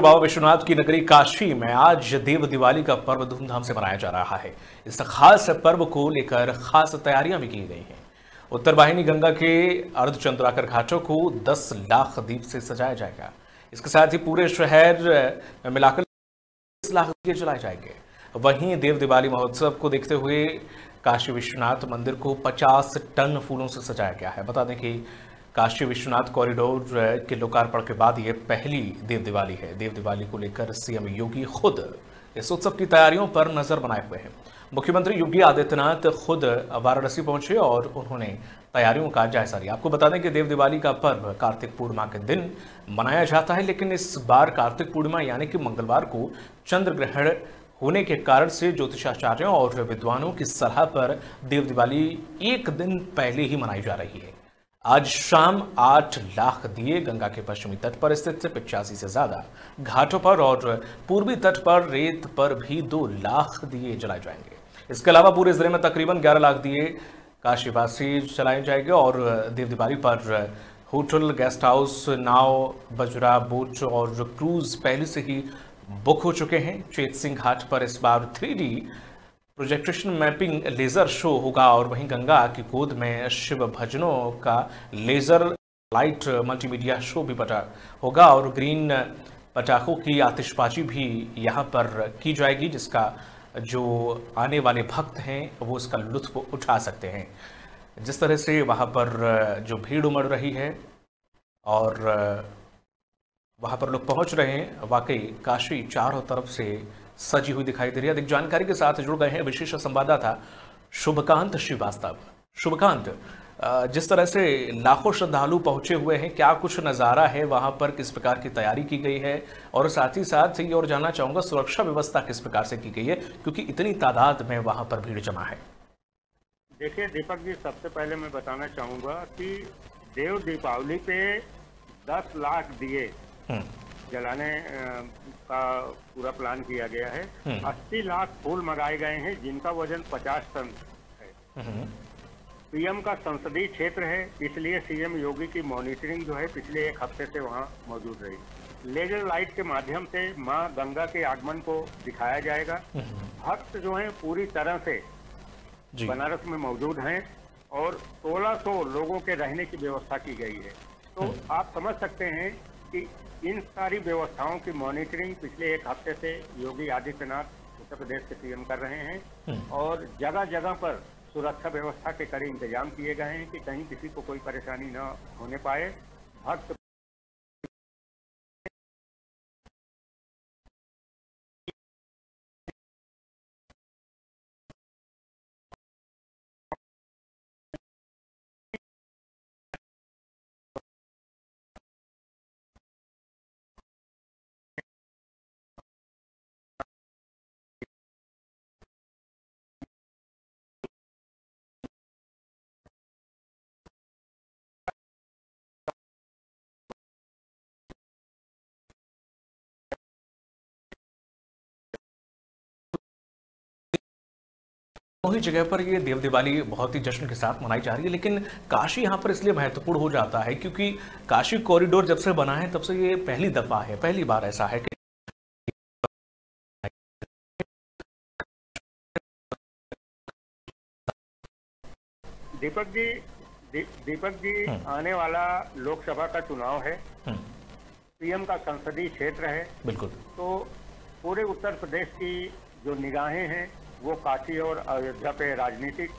बाबा विश्वनाथ की नगरी काशी में आज देव दिवाली का पर्व धूमधाम से मनाया जा रहा है। इस खास पर्व को लेकर खास तैयारियां भी की गई हैं। उत्तर वाहिनी गंगा के अर्धचंद्राकर घाटों को 10 लाख दीप से सजाया जाएगा। इसके साथ ही पूरे शहर में मिलाकर 10 लाख दीप जलाए जाएंगे। वहीं देव दिवाली महोत्सव को देखते हुए काशी विश्वनाथ मंदिर को 50 टन फूलों से सजाया गया है। बता दें कि काशी विश्वनाथ कॉरिडोर के लोकार्पण के बाद ये पहली देव दिवाली है। देव दिवाली को लेकर सीएम योगी खुद इस उत्सव की तैयारियों पर नजर बनाए हुए हैं। मुख्यमंत्री योगी आदित्यनाथ खुद वाराणसी पहुंचे और उन्होंने तैयारियों का जायजा लिया। आपको बता दें कि देव दिवाली का पर्व कार्तिक पूर्णिमा के दिन मनाया जाता है, लेकिन इस बार कार्तिक पूर्णिमा यानी कि मंगलवार को चंद्र ग्रहण होने के कारण से ज्योतिषाचार्यों और विद्वानों की सलाह पर देव दिवाली एक दिन पहले ही मनाई जा रही है। आज शाम 8 लाख दिए गंगा के पश्चिमी तट पर स्थित 85 से ज्यादा घाटों पर और पूर्वी तट पर रेत पर भी 2 लाख दिए जलाए जाएंगे। इसके अलावा पूरे जिले में तकरीबन 11 लाख दिए काशीवासी जलाए जाएंगे और देव दिवाली पर होटल, गेस्ट हाउस, नाव, बजरा, बोट और क्रूज पहले से ही बुक हो चुके हैं। चेत सिंह घाट पर इस बार 3D projection mapping laser show होगा और वहीं गंगा की गोद में शिव भजनों का लेजर लाइट मल्टीमीडिया शो भी होगा और ग्रीन पटाखों की आतिशबाजी भी यहां पर की जाएगी, जिसका जो आने वाले भक्त हैं वो इसका लुत्फ उठा सकते हैं। जिस तरह से वहां पर जो भीड़ उमड़ रही है और वहां पर लोग पहुंच रहे हैं, वाकई काशी चारों तरफ से सजी हुई दिखाई दे रही है। अधिक जानकारी के साथ जुड़ गए हैं विशेष संवाददाता शुभकांत श्रीवास्तव। शुभकांत, जिस तरह से लाखों श्रद्धालु पहुंचे हुए हैं, क्या कुछ नज़ारा है वहां पर, किस प्रकार की तैयारी की गई है और साथ ही साथ ये और जानना चाहूंगा सुरक्षा व्यवस्था किस प्रकार से की गई है, क्योंकि इतनी तादाद में वहां पर भीड़ जमा है। देखिए दीपक जी, सबसे पहले मैं बताना चाहूंगा कि देव दीपावली पे 10 लाख दिए जलाने का पूरा प्लान किया गया है। 80 लाख फूल मंगाए गए हैं जिनका वजन 50 टन है। पीएम का संसदीय क्षेत्र है, इसलिए सीएम योगी की मॉनिटरिंग जो है पिछले एक हफ्ते से वहां मौजूद रही। लेजर लाइट के माध्यम से मां गंगा के आगमन को दिखाया जाएगा। भक्त जो है पूरी तरह से बनारस में मौजूद हैं और 1600 लोगों के रहने की व्यवस्था की गई है। तो आप समझ सकते हैं कि इन सारी व्यवस्थाओं की मॉनिटरिंग पिछले एक हफ्ते से योगी आदित्यनाथ उत्तर प्रदेश के सीएम कर रहे हैं और जगह जगह पर सुरक्षा व्यवस्था के कड़े इंतजाम किए गए हैं कि कहीं किसी को कोई परेशानी न होने पाए। भक्त वही जगह पर ये देव दिवाली बहुत ही जश्न के साथ मनाई जा रही है, लेकिन काशी यहाँ पर इसलिए महत्वपूर्ण हो जाता है क्योंकि काशी कॉरिडोर जब से बना है तब से ये पहली दफा है, पहली बार ऐसा है कि दीपक जी आने वाला लोकसभा का चुनाव है, पीएम का संसदीय क्षेत्र है। बिल्कुल। तो पूरे उत्तर प्रदेश की जो निगाहें हैं वो काशी और अयोध्या पे राजनीतिक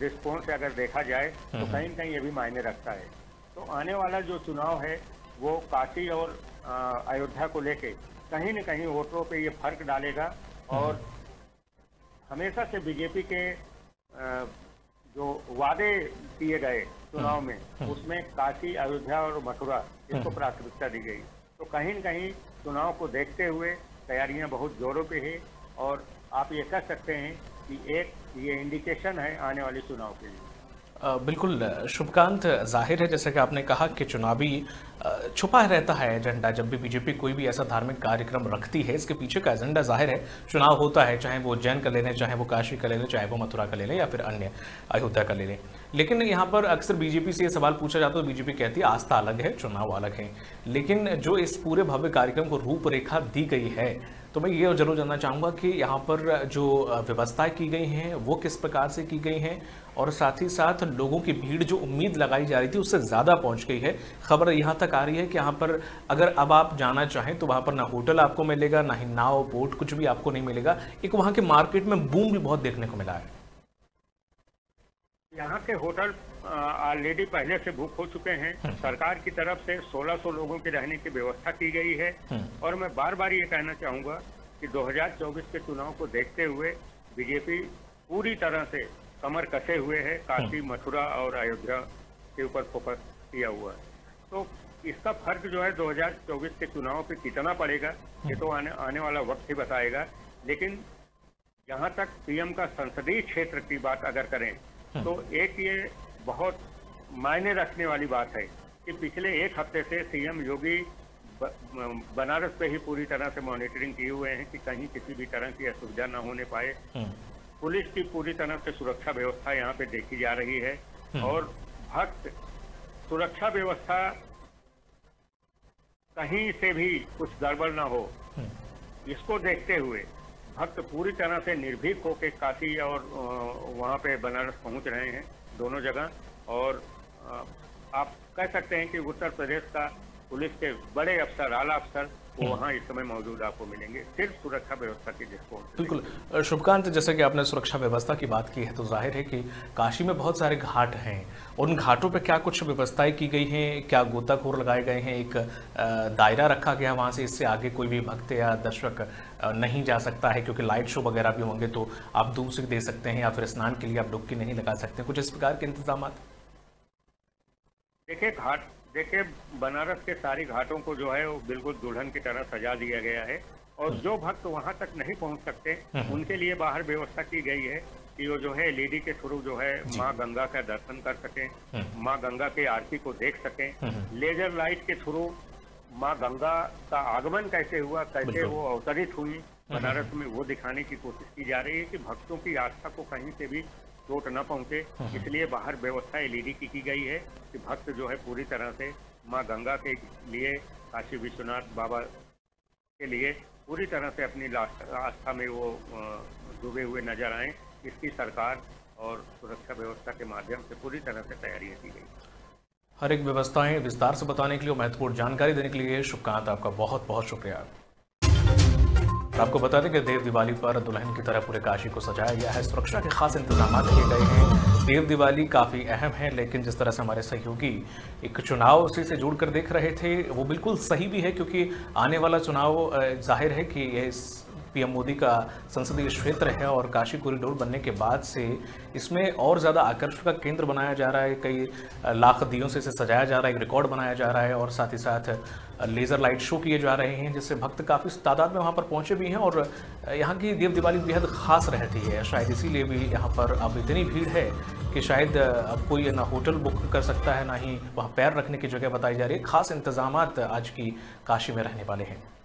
दृष्टिकोण से अगर देखा जाए तो कहीं न कहीं ये भी मायने रखता है। तो आने वाला जो चुनाव है वो काशी और अयोध्या को लेके कहीं न कहीं वोटरों पे ये फर्क डालेगा और हमेशा से बीजेपी के जो वादे किए गए चुनाव में उसमें काशी, अयोध्या और मथुरा इसको प्राथमिकता दी गई। तो कहीं न कहीं चुनाव को देखते हुए तैयारियाँ बहुत जोरों पर है और आप ये कह सकते हैं कि एक ये इंडिकेशन है आने वाले चुनाव के लिए। बिल्कुल शुभकांत, जाहिर है जैसे कि आपने कहा कि चुनावी छुपा रहता है एजेंडा। जब भी बीजेपी कोई भी ऐसा धार्मिक कार्यक्रम रखती है, इसके पीछे का एजेंडा जाहिर है चुनाव होता है, चाहे वो उज्जैन का ले लें, चाहे वो काशी का ले लें, चाहे वो मथुरा का ले लें या फिर अन्य अयोध्या का ले लें। लेकिन यहाँ पर अक्सर बीजेपी से ये सवाल पूछा जाता है, बीजेपी कहती है आस्था अलग है, चुनाव अलग है, लेकिन जो इस पूरे भव्य कार्यक्रम को रूपरेखा दी गई है, तो मैं ये जरूर जानना चाहूँगा कि यहाँ पर जो व्यवस्थाएं की गई हैं वो किस प्रकार से की गई हैं, और साथ ही साथ लोगों की भीड़ जो उम्मीद लगाई जा रही थी उससे ज़्यादा पहुँच गई है। खबर यहाँ तक आ रही है कि यहाँ पर अगर अब आप जाना चाहें तो वहाँ पर ना होटल आपको मिलेगा, ना ही नाव बोट, कुछ भी आपको नहीं मिलेगा। एक वहाँ के मार्केट में बूम भी बहुत देखने को मिला है। यहाँ के होटल ऑलरेडी पहले से बुक हो चुके हैं। सरकार की तरफ से 1600 लोगों के रहने की व्यवस्था की गई है। और मैं बार बार ये कहना चाहूँगा कि 2024 के चुनाव को देखते हुए बीजेपी पूरी तरह से कमर कसे हुए है, काशी, मथुरा और अयोध्या के ऊपर फोकस किया हुआ है। तो इसका फर्क जो है 2024 के चुनाव पे कितना पड़ेगा ये तो आने वाला वक्त ही बताएगा। लेकिन यहाँ तक पीएम का संसदीय क्षेत्र की बात अगर करें तो एक ये बहुत मायने रखने वाली बात है कि पिछले एक हफ्ते से सीएम योगी बनारस पे ही पूरी तरह से मॉनिटरिंग किए हुए हैं कि कहीं किसी भी तरह की असुविधा ना होने पाए। पुलिस की पूरी तरह से सुरक्षा व्यवस्था यहाँ पे देखी जा रही है और भक्त सुरक्षा व्यवस्था कहीं से भी कुछ गड़बड़ ना हो, इसको देखते हुए भक्त पूरी तरह से निर्भीक होकर काशी और वहाँ पे बनारस पहुँच रहे हैं, दोनों जगह। और आप कह सकते हैं कि उत्तर प्रदेश का पुलिस के बड़े अफसर, आला अफसर वहाँ इस समय मौजूद आपको मिलेंगे, सिर्फ सुरक्षा व्यवस्था की दृष्टि। बिल्कुल शुभकांत, जैसे कि आपने सुरक्षा व्यवस्था की बात की है तो जाहिर है कि काशी में बहुत सारे घाट हैं, उन घाटों पे क्या कुछ व्यवस्थाएं की गई हैं, क्या गोताखोर लगाए गए हैं, एक दायरा रखा गया वहाँ से, इससे आगे कोई भी भक्त या दर्शक नहीं जा सकता है क्योंकि लाइट शो वगैरह भी होंगे तो आप दूर से दे सकते हैं या फिर स्नान के लिए आप डुबकी नहीं लगा सकते, कुछ इस प्रकार के इंतजाम? देखिए घाट, देखिए बनारस के सारे घाटों को जो है वो बिल्कुल दुल्हन की तरह सजा दिया गया है और जो भक्त वहां तक नहीं पहुंच सकते उनके लिए बाहर व्यवस्था की गई है कि वो जो है एलईडी के थ्रू जो है माँ गंगा का दर्शन कर सकें, माँ गंगा के आरती को देख सकें। लेजर लाइट के थ्रू माँ गंगा का आगमन कैसे हुआ, कैसे वो अवतरित हुई बनारस में, वो दिखाने की कोशिश की जा रही है कि भक्तों की आस्था को कहीं से भी चोट न पहुंचे, इसलिए बाहर व्यवस्था एलईडी की गई है कि भक्त जो है पूरी तरह से माँ गंगा के लिए, काशी विश्वनाथ बाबा के लिए पूरी तरह से अपनी आस्था में वो डूबे हुए नजर आए। इसकी सरकार और सुरक्षा व्यवस्था के माध्यम से पूरी तरह से तैयारियां की गई। हर एक व्यवस्थाएं विस्तार से बताने के लिए, महत्वपूर्ण जानकारी देने के लिए शुभकांत, आपका बहुत बहुत शुक्रिया। आपको बता दें कि देव दिवाली पर दुल्हन की तरह पूरे काशी को सजाया गया है, सुरक्षा के खास इंतजाम किए गए हैं। देव दिवाली काफ़ी अहम है, लेकिन जिस तरह से हमारे सहयोगी एक चुनाव से जुड़कर देख रहे थे वो बिल्कुल सही भी है, क्योंकि आने वाला चुनाव जाहिर है कि ये पीएम मोदी का संसदीय क्षेत्र है और काशी कॉरिडोर बनने के बाद से इसमें और ज़्यादा आकर्षण का केंद्र बनाया जा रहा है, कई लाख दियों से इसे सजाया जा रहा है, एक रिकॉर्ड बनाया जा रहा है और साथ ही साथ लेज़र लाइट शो किए जा रहे हैं जिससे भक्त काफ़ी तादाद में वहाँ पर पहुँचे भी हैं और यहाँ की देव दिवाली बेहद ख़ास रहती है। शायद इसीलिए भी यहाँ पर अब इतनी भीड़ है कि शायद अब कोई ना होटल बुक कर सकता है, ना ही वहाँ पैर रखने की जगह बताई जा रही है। खास इंतजाम आज की काशी में रहने वाले हैं।